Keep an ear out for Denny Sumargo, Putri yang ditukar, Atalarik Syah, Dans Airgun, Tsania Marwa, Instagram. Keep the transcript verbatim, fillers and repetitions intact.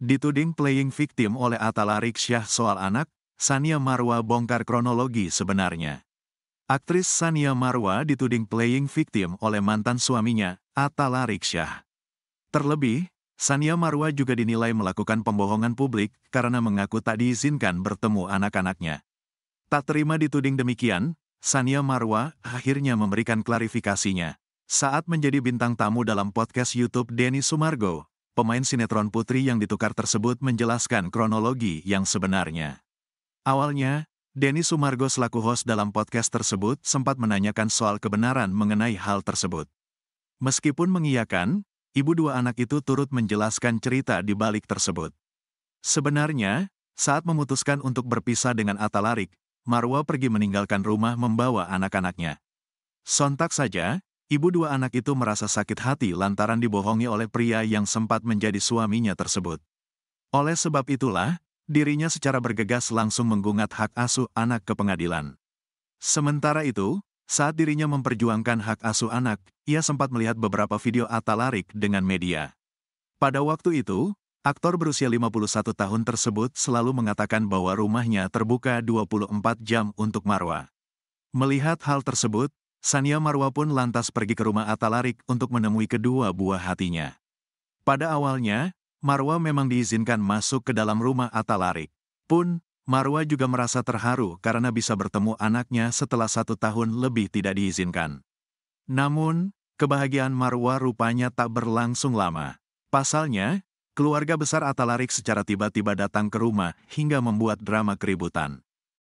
Dituding playing victim oleh Atalarik Syah soal anak, Tsania Marwa bongkar kronologi sebenarnya. Aktris Tsania Marwa dituding playing victim oleh mantan suaminya, Atalarik Syah. Terlebih, Tsania Marwa juga dinilai melakukan pembohongan publik karena mengaku tak diizinkan bertemu anak-anaknya. Tak terima dituding demikian, Tsania Marwa akhirnya memberikan klarifikasinya. Saat menjadi bintang tamu dalam podcast YouTube Denny Sumargo, pemain sinetron Putri Yang Ditukar tersebut menjelaskan kronologi yang sebenarnya. Awalnya, Denny Sumargo selaku host dalam podcast tersebut sempat menanyakan soal kebenaran mengenai hal tersebut. Meskipun mengiyakan, ibu dua anak itu turut menjelaskan cerita di balik tersebut. Sebenarnya, saat memutuskan untuk berpisah dengan Atalarik, Marwa pergi meninggalkan rumah membawa anak-anaknya. Sontak saja, ibu dua anak itu merasa sakit hati lantaran dibohongi oleh pria yang sempat menjadi suaminya tersebut. Oleh sebab itulah, dirinya secara bergegas langsung menggugat hak asuh anak ke pengadilan. Sementara itu, saat dirinya memperjuangkan hak asuh anak, ia sempat melihat beberapa video Atalarik dengan media. Pada waktu itu, aktor berusia lima puluh satu tahun tersebut selalu mengatakan bahwa rumahnya terbuka dua puluh empat jam untuk Marwa. Melihat hal tersebut, Tsania Marwa pun lantas pergi ke rumah Atalarik untuk menemui kedua buah hatinya. Pada awalnya, Marwa memang diizinkan masuk ke dalam rumah Atalarik. Pun, Marwa juga merasa terharu karena bisa bertemu anaknya setelah satu tahun lebih tidak diizinkan. Namun, kebahagiaan Marwa rupanya tak berlangsung lama. Pasalnya, keluarga besar Atalarik secara tiba-tiba datang ke rumah hingga membuat drama keributan.